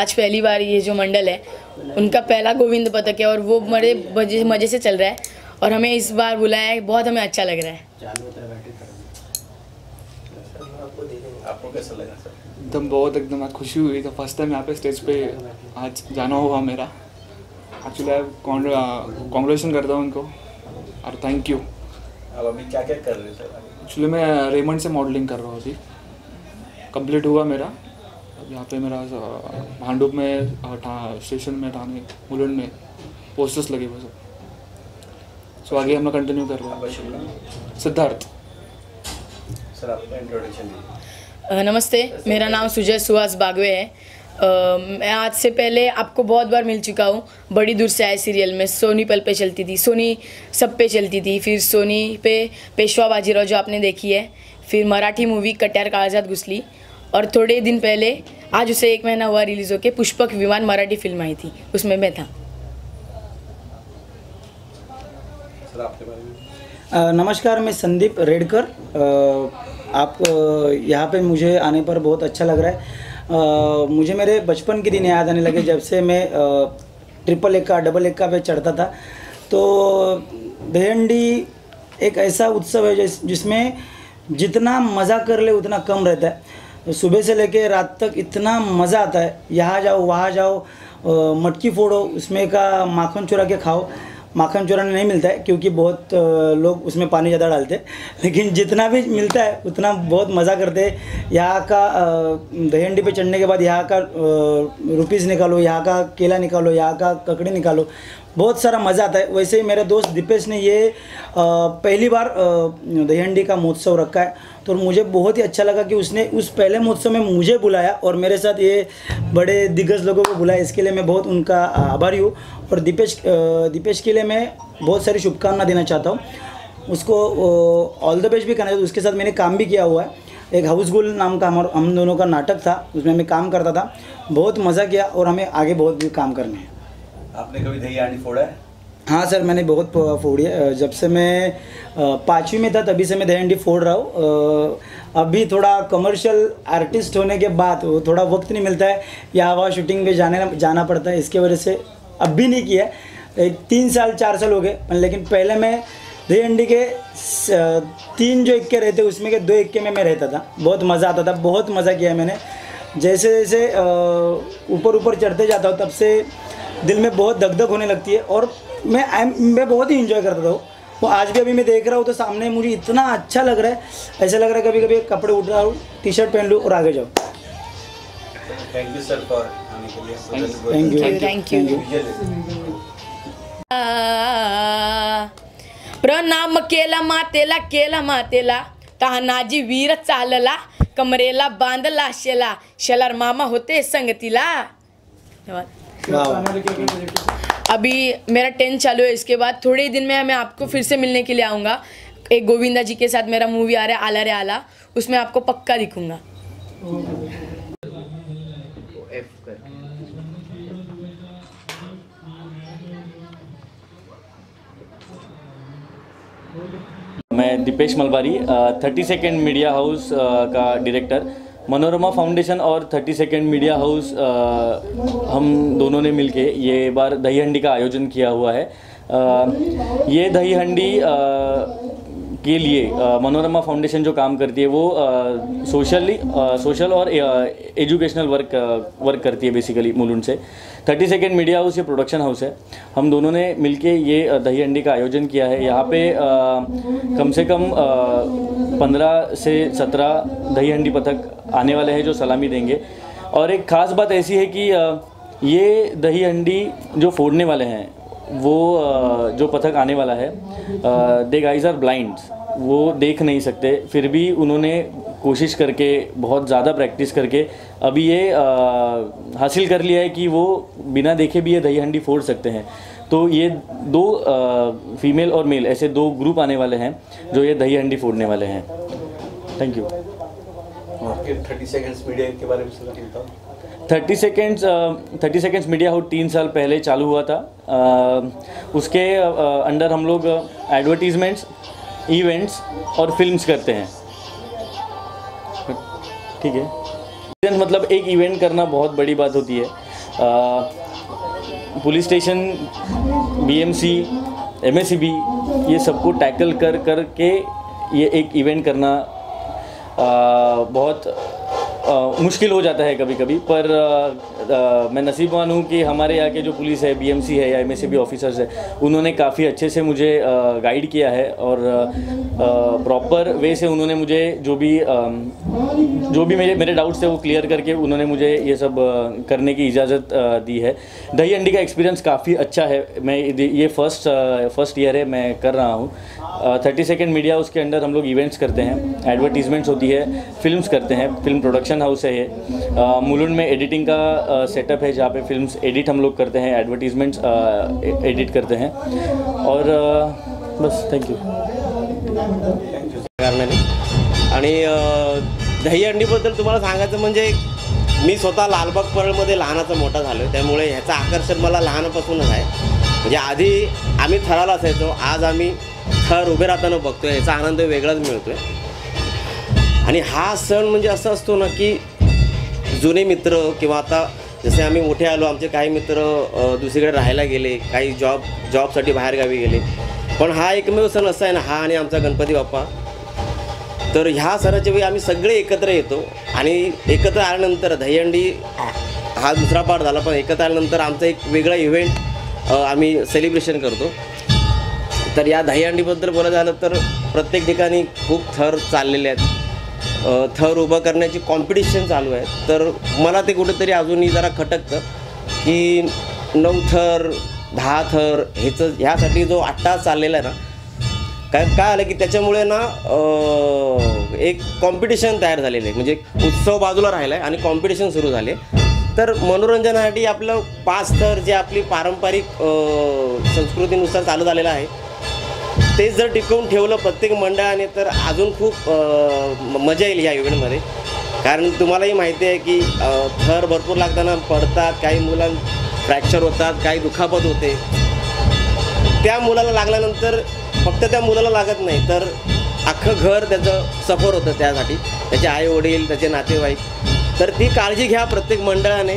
आज पहली बार ये जो मंडल है उनका पहला गोविंद पदक है और वो बड़े मज़े से चल रहा है और हमें इस बार बुलाया है, बहुत हमें अच्छा लग रहा है। आपको कैसा लगा सर? एकदम बहुत एकदम खुशी हुई। तो फर्स्ट टाइम यहाँ पे स्टेज पे आज जाना हुआ मेरा। एक्चुअली कांग्रेचुलेशन करता हूँ उनको और थैंक यू। अब अभी क्या क्या कर रहे हो सर? एक्चुअली मैं रेमंड से मॉडलिंग कर रहा हूँ, अभी कंप्लीट हुआ मेरा। अब यहाँ पे मेरा भांडुप में, स्टेशन में, ठाणे मुलुंड में पोस्टर्स लगे हुए सब। सो आगे हम लोग कंटिन्यू कर रहे हैं। सिद्धार्थ सर, आपका इंट्रोडक्शन दीजिए। नमस्ते, मेरा नाम सुजय सुवास बागवे है। मैं आज से पहले आपको बहुत बार मिल चुका हूँ। बड़ी दूर से आए सीरियल में सोनी पल पे चलती थी, सोनी सब पे चलती थी, फिर सोनी पे पेशवा बाजीराव जो आपने देखी है, फिर मराठी मूवी कट्यार काळजात घुसली और थोड़े दिन पहले आज उसे 1 महीना हुआ रिलीज़ होके पुष्पक विमान मराठी फिल्म आई थी, उसमें मैं था। सर आपके बारे में? नमस्कार, मैं संदीप रेडकर। आप यहाँ पे मुझे आने पर बहुत अच्छा लग रहा है। मुझे मेरे बचपन के दिन याद आने लगे जब से मैं ट्रिपल 1 का, डबल 1 का पे चढ़ता था। तो दही हंडी एक ऐसा उत्सव है जिसमें जितना मज़ा कर ले उतना कम रहता है। सुबह से लेके रात तक इतना मज़ा आता है, यहाँ जाओ वहाँ जाओ, मटकी फोड़ो, उसमें का माखन चुरा के खाओ। माखन चूराने नहीं मिलता है क्योंकि बहुत लोग उसमें पानी ज़्यादा डालते हैं, लेकिन जितना भी मिलता है उतना बहुत मज़ा करते हैं। यहाँ का दही हंडी पे चढ़ने के बाद यहाँ का रुपीस निकालो, यहाँ का केला निकालो, यहाँ का ककड़ी निकालो, बहुत सारा मज़ा आता है। वैसे ही मेरा दोस्त दीपेश ने ये पहली बार दही हंडी का महोत्सव रखा है, तो मुझे बहुत ही अच्छा लगा कि उसने उस पहले महोत्सव में मुझे बुलाया और मेरे साथ ये बड़े दिग्गज लोगों को बुलाया। इसके लिए मैं बहुत उनका आभारी हूँ और दीपेश के लिए मैं बहुत सारी शुभकामनाएं देना चाहता हूँ। उसको ऑल द बेस्ट भी करना चाहिए। उसके साथ मैंने काम भी किया हुआ है, एक हाउसफुल नाम का हम दोनों का नाटक था, उसमें मैं काम करता था, बहुत मज़ा किया और हमें आगे बहुत भी काम करने हैं। आपने कभी दही हांडी फोड़ा है? हाँ सर, मैंने बहुत फोड़ी है। जब से मैं 5वीं में था तभी से मैं दही हांडी फोड़ रहा हूँ। अभी थोड़ा कमर्शियल आर्टिस्ट होने के बाद वो थोड़ा वक्त नहीं मिलता है, यहाँ वहाँ शूटिंग पे जाना पड़ता है, इसके वजह से अब भी नहीं किया। एक 3 साल 4 साल हो गए, लेकिन पहले मैं दही हंडी के 3 जो 1 के रहते उसमें के 2 1 के में मैं रहता था। बहुत मज़ा आता था, बहुत मज़ा किया मैंने। जैसे जैसे ऊपर चढ़ते जाता हूँ तब से दिल में बहुत धक-धक होने लगती है और मैं बहुत ही इंजॉय करता था वो। आज भी अभी मैं देख रहा हूँ तो सामने मुझे इतना अच्छा लग रहा है, ऐसा लग रहा है कभी कभी कपड़े उठ रहा हूँ, टी-शर्ट पहन लूँ और आगे जाओ। थैंक यू सर फॉर आने के लिए। Thank you. प्रणाम केला मातेला तानाजी वीर चालला कमरेला बांधला शेला शेलार मामा होते संगतीला। अभी मेरा 10 चालू है, इसके बाद थोड़े ही दिन में मैं आपको फिर से मिलने के लिए आऊँगा। एक गोविंदा जी के साथ मेरा मूवी आ रहा है आला रे आला, उसमें आपको पक्का दिखूँगा। मैं Deepesh Malbari, 30 second media house का डायरेक्टर। मनोरमा फाउंडेशन और 30 सेकेंड मीडिया हाउस हम दोनों ने मिलके ये बार दही हंडी का आयोजन किया हुआ है। ये दही हंडी के लिए मनोरमा फाउंडेशन जो काम करती है वो सोशल और एजुकेशनल वर्क करती है बेसिकली मुलुंड से। 30 सेकेंड मीडिया हाउस ये प्रोडक्शन हाउस है, हम दोनों ने मिलके ये दही हंडी का आयोजन किया है। यहाँ पे कम से कम 15 से 17 दही हंडी पथक आने वाले हैं जो सलामी देंगे। और एक ख़ास बात ऐसी है कि ये दही हंडी जो फोड़ने वाले हैं वो जो पथक आने वाला है, दे गाइज आर ब्लाइंड, वो देख नहीं सकते, फिर भी उन्होंने कोशिश करके बहुत ज़्यादा प्रैक्टिस करके अभी ये हासिल कर लिया है कि वो बिना देखे भी ये दही हंडी फोड़ सकते हैं। तो ये दो फीमेल और मेल ऐसे 2 ग्रुप आने वाले हैं जो ये दही हंडी फोड़ने वाले हैं। Thank you. 30 सेकेंड्स मीडिया के बारे में बताओ। 30 सेकेंड्स मीडिया हाउस 3 साल पहले चालू हुआ था। उसके अंडर हम लोग एडवर्टीजमेंट्स, इवेंट्स और फिल्म्स करते हैं। ठीक है, मतलब एक इवेंट करना बहुत बड़ी बात होती है। पुलिस स्टेशन, बीएमसी, एमएससीबी, ये सबको टैकल कर कर के ये एक इवेंट करना बहुत मुश्किल हो जाता है कभी कभी। पर मैं नसीबवान हूँ कि हमारे यहाँ के जो पुलिस है, बीएमसी है या एमएससीबी ऑफिसर्स है, उन्होंने काफ़ी अच्छे से मुझे गाइड किया है और प्रॉपर वे से उन्होंने मुझे जो भी मेरे डाउट्स थे वो क्लियर करके उन्होंने मुझे ये सब करने की इजाज़त दी है। दही हंडी का एक्सपीरियंस काफ़ी अच्छा है। मैं ये फर्स्ट ईयर है मैं कर रहा हूँ। 30 सेकेंड मीडिया, उसके अंडर हम लोग इवेंट्स करते हैं, एडवर्टीजमेंट्स होती है, फिल्म्स करते हैं, फिल्म प्रोडक्शन हाउस है ये। मुलुंड में एडिटिंग का सेटअप है जहाँ पे फिल्म्स एडिट हम लोग करते हैं, एडवर्टीजमेंट्स एडिट करते हैं और बस। Thank you. दही हंडीबद्दल तुम्हाला सांगायचं म्हणजे मी स्वतः लालबाग परळमध्ये लहानाचा मोठा झालो, त्यामुळे ह्याचं आकर्षण मला लहानपासूनच आहे। म्हणजे आधी आम्ही थराला असायचो, आज आम्ही थर उभे राहताना बघतोय, याचा आनंद वेगळाच मिळतोय। आणि हा सण म्हणजे असं असतो ना की जुने मित्र किंवा आता जसे आम्ही मोठे आलो, आमचे काही मित्र दुसरीकडे राहायला गेले, काही जॉबसाठी बाहेरगावी गेले, पण हा एकमेव सण असा आहे ना, हा आणि आमचा गणपती बाप्पा। तर ह्या सणाच्या वेळी आम्ही सगळे एकत्र येतो आणि एकत्र आल्यानंतर दहीहंडी हा दुसरा पार्ट झाला, पण एकत्र आल्यानंतर आमचा एक वेगळा इव्हेंट आम्ही सेलिब्रेशन करतो। तर या दहीहंडीबद्दल बोलायचं झालं तर प्रत्येक ठिकाणी खूप थर चाललेले आहेत, थर उभं करण्याची कॉम्पिटिशन चालू आहे। तर मला ते कुठेतरी अजूनही जरा खटकतं की 9 थर 10 थर ह्याचं ह्यासाठी जो अट्टा चाललेला आहे ना, कारण काय आलं की त्याच्यामुळे ना एक कॉम्पिटिशन तयार झालेलं आहे। म्हणजे उत्सव बाजूला राहिला आहे आणि कॉम्पिटिशन सुरू झाले। तर मनोरंजनासाठी आपलं 5 थर जे आपली पारंपरिक संस्कृतीनुसार चालू झालेलं आहे ते जर टिकवून ठेवलं प्रत्येक मंडळाने तर अजून खूप मजा येईल ह्या इव्हेंटमध्ये। कारण तुम्हालाही माहिती आहे की थर भरपूर लागताना पडतात, काही मुलांना फ्रॅक्चर होतात, काही दुखापत होते। त्या मुलाला लागल्यानंतर फक्त त्या मुलाला लागत नाही तर अख्खं घर त्याचं सफर होतं, त्यासाठी त्याचे आई वडील, त्याचे नातेवाईक। तर ती काळजी घ्या प्रत्येक मंडळाने।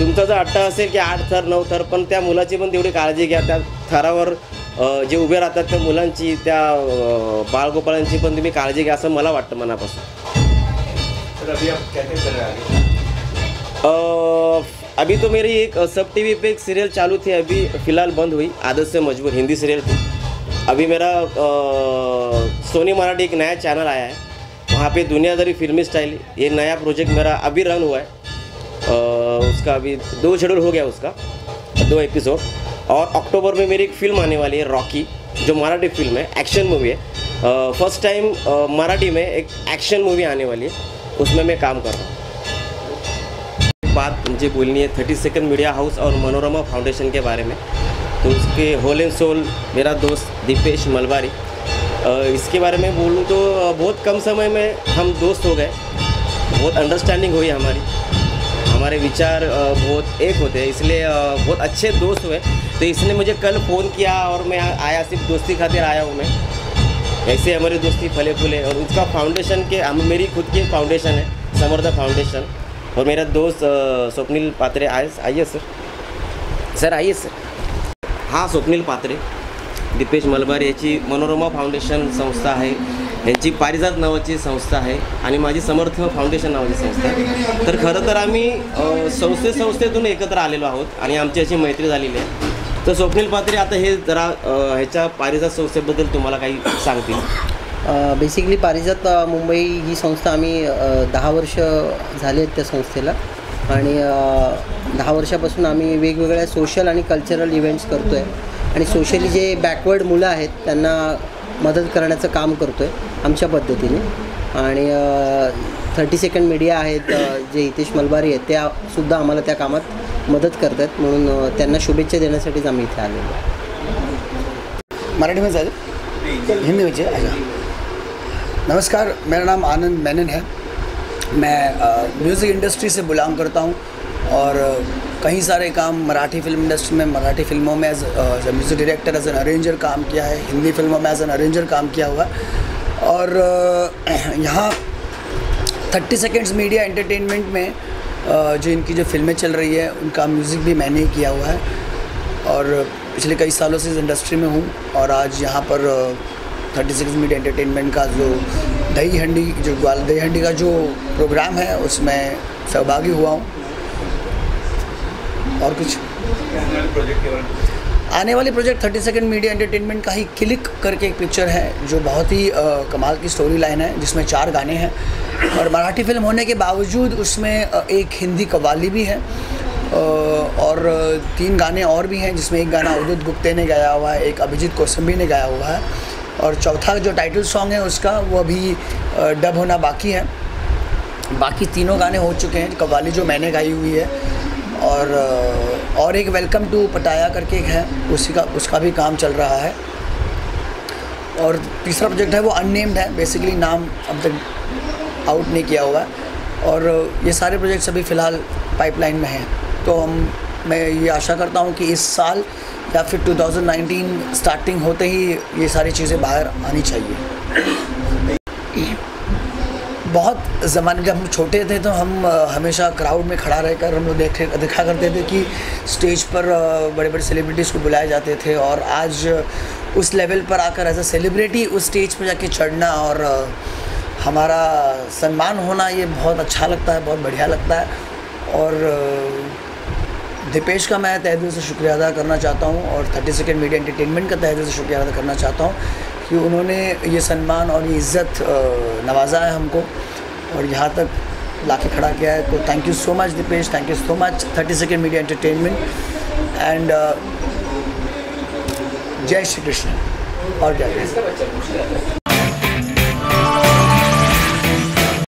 तुमचा जर अट्टा असेल की 8 थर 9 थर, पण त्या मुलाची पण तेवढी काळजी घ्या। त्या थरावर जे उभे राहतात त्या मुलांची, त्या बाळगोपाळांची पण तुम्ही काळजी घ्या असं मला वाटतं मनापासून। अभी तो मेरी एक सब टीवी पे एक सीरियल चालू थी, अभी फ़िलहाल बंद हुई, आदत से मजबूर हिंदी सीरियल थी। अभी मेरा सोनी मराठी एक नया चैनल आया है, वहाँ पे दुनियादारी फिल्मी स्टाइल ये नया प्रोजेक्ट मेरा अभी रन हुआ है। उसका अभी 2 शेड्यूल हो गया, उसका 2 एपिसोड। और अक्टूबर में मेरी एक फ़िल्म आने वाली है, रॉकी, जो मराठी फिल्म है, एक्शन मूवी है। फर्स्ट टाइम मराठी में एक एक्शन मूवी आने वाली है, उसमें मैं काम कर रहा हूँ। बात मुझे बोलनी है 30 सेकंड मीडिया हाउस और मनोरमा फाउंडेशन के बारे में। तो उसके होल एंड सोल मेरा दोस्त दीपेश मलवारी, इसके बारे में बोलूँ तो बहुत कम समय में हम दोस्त हो गए, बहुत अंडरस्टैंडिंग हुई हमारी, हमारे विचार बहुत एक होते हैं, इसलिए बहुत अच्छे दोस्त हुए। तो इसने मुझे कल फ़ोन किया और मैं आया, सिर्फ दोस्ती खातिर आया हूँ मैं। ऐसे हमारी दोस्ती फले फूले। और उसका फाउंडेशन के मेरी खुद की फाउंडेशन है, समर्था फाउंडेशन, और मेरा दोस्त स्वप्निल पात्रे। आइए सर, आइए सर। हाँ, स्वप्निल पात्रे, दीपेश मलबारी याची मनोरमा फाउंडेशन संस्था आहे, यांची पारिजात नावाची संस्था आहे आणि माझी समर्थ फाउंडेशन नावाची संस्था आहे। तर खरं तर आम्ही संस्थेतून एकत्र आलेलो आहोत आणि आमची अशी मैत्री झालेली आहे। तर स्वप्निल पात्रे आता हे जरा ह्याच्या पारिजात संस्थेबद्दल तुम्हाला काही सांगतील। बेसिकली पारिजात मुंबई ही संस्था आम्ही 10 वर्ष झाले आहेत त्या संस्थेला, आणि 10 वर्षापासून आम्ही वेगवेगळ्या सोशल आणि कल्चरल इव्हेंट्स करतो आहे आणि सोशली जे बॅकवर्ड मुलं आहेत त्यांना मदत करण्याचं काम करतो आहे आमच्या पद्धतीने। आणि 30 सेकंड मीडिया आहेत जे हितेश मलबारी आहेत त्यासुद्धा आम्हाला त्या कामात मदत करत आहेत, म्हणून त्यांना शुभेच्छा देण्यासाठीच आम्ही इथे आलेलो आहे। मराठी में जाए हिंदी में जाए। नमस्कार, मेरा नाम आनंद मेनन है, मैं म्यूज़िक इंडस्ट्री से बिलोंग करता हूँ और कई सारे काम मराठी फिल्म इंडस्ट्री में, मराठी फिल्मों में as music director, as an arranger काम किया है, हिंदी फिल्मों में एज एन अरेंजर काम किया हुआ। और यहाँ 30 सेकंड्स मीडिया एंटरटेनमेंट में जो इनकी जो फिल्में चल रही है उनका म्यूज़िक भी मैंने ही किया हुआ है और पिछले कई सालों से इस इंडस्ट्री में हूँ। और आज यहाँ पर 36 मीडिया एंटरटेनमेंट का जो दही हंडी का जो प्रोग्राम है उसमें सहभागी हुआ हूँ। और कुछ आने वाले प्रोजेक्ट 30 सेकंड मीडिया एंटरटेनमेंट का ही क्लिक करके एक पिक्चर है जो बहुत ही कमाल की स्टोरी लाइन है, जिसमें 4 गाने हैं और मराठी फिल्म होने के बावजूद उसमें एक हिंदी कव्वाली भी है और 3 गाने और भी हैं, जिसमें एक गाना अवधूत गुप्ते ने गाया हुआ है, एक अभिजीत कौसुम्बी ने गाया हुआ है और चौथा जो टाइटल सॉन्ग है उसका वो अभी डब होना बाकी है। बाकी 3 गाने हो चुके हैं, कव्वाली जो मैंने गाई हुई है और एक वेलकम टू पटाया करके है, उसका भी काम चल रहा है। और तीसरा प्रोजेक्ट है वो अननेम्ड है, बेसिकली नाम अब तक आउट नहीं किया हुआ है। और ये सारे प्रोजेक्ट्स अभी फ़िलहाल पाइपलाइन में हैं, तो मैं ये आशा करता हूँ कि इस साल या फिर 2019 स्टार्टिंग होते ही ये सारी चीज़ें बाहर आनी चाहिए। बहुत ज़माने जब हम छोटे थे तो हम हमेशा क्राउड में खड़ा रहकर हम लोग देखा करते थे कि स्टेज पर बड़े बड़े सेलिब्रिटीज़ को बुलाए जाते थे, और आज उस लेवल पर आकर एज अ सेलिब्रिटी उस स्टेज पर जाके चढ़ना और हमारा सम्मान होना ये बहुत अच्छा लगता है, बहुत बढ़िया लगता है। और दीपेश का मैं तहे दिल से शुक्रिया अदा करना चाहता हूँ और 30 सेकंड मीडिया एंटरटेनमेंट का तहे दिल से शुक्रिया अदा करना चाहता हूँ कि उन्होंने ये सम्मान और ये इज़्ज़त नवाजा है हमको और यहाँ तक लाके खड़ा किया है। तो thank you so much Dipesh, thank you so much 30 second media entertainment and जय श्री कृष्ण और जय।